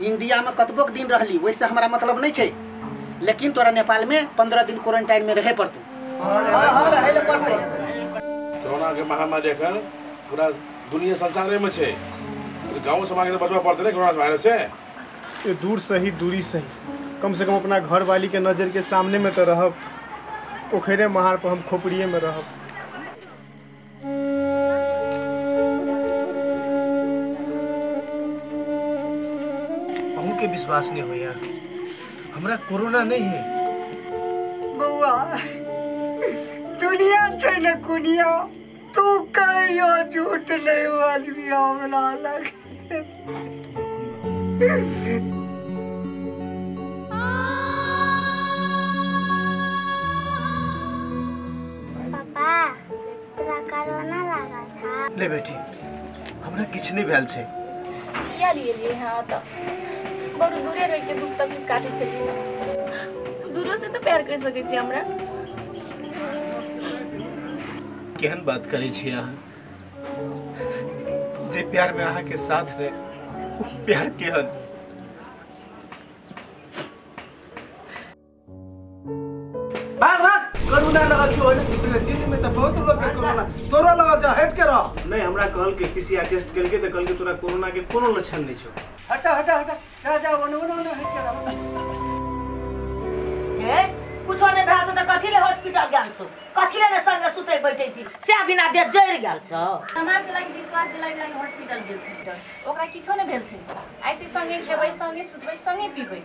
India में कतबोक दिन रहली वैसे हमारा मतलब नहीं है, लेकिन तोरा नेपाल में 15 दिन क्वारंटाइन में रहे पड़तौ। हां रहे पड़तै। कोरोना के महामारी एखन पूरा दुनिया संसारे में है, गाँव समाज के बचवा पड़ते ना कोरोना वायरस से। दूर सही दूरी सही, कम से कम अपना घर वाली के नज़र के सामने में तो रहब, पोखरे महार पर हम खोपड़िए में रहब। हमके विश्वास नहीं होया, हमरा कोरोना नहीं है। बउआ दुनिया छै न कुनिया, तू कहियो झूठ नहीं बाजबी हमरा लग। ले बेटी हमरा किछ नहीं भेल छे, किया लिए लिए हां त बड़ दूरे रह के दुख तक काटे छली ना, दूरो से तो प्यार कर सके छी हमरा। केहन बात करे छी अहां, जे प्यार में अहां के साथ रहे वो प्यार केहन। भाग भाग करुणा लगा क्यों है दिल्ली में तो बहुत लोग के कोरोना, तोरा लगा जा हट के रह। नहीं हमरा कहल के पीसीआर टेस्ट कल के त कल के तोरा कोरोना के कोनो लक्षण नहीं छौ। हटा हटा हटा जा जा ओने हट के रह। हे कुछ ने भासो त कथि ले हॉस्पिटल गेल छौ, कथि ले संग सुतै बैठै छी, से बिना दे जइर गेल छौ। समाज लागि विश्वास दिलाइ लागि हॉस्पिटल गेल छी, ओकरा किछो नै भेल छै, आइसे संगे खेबै संगे सुतबै संगे पीबै,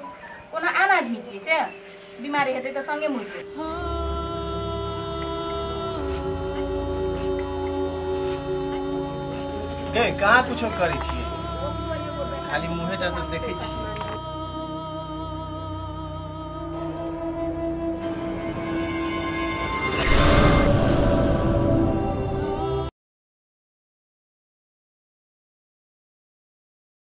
कोनो आन आदमी छी से बीमारी हेतै त संगे मुइछै। हां कहाँ कुछ करे खाली मुँहे जाते देखे।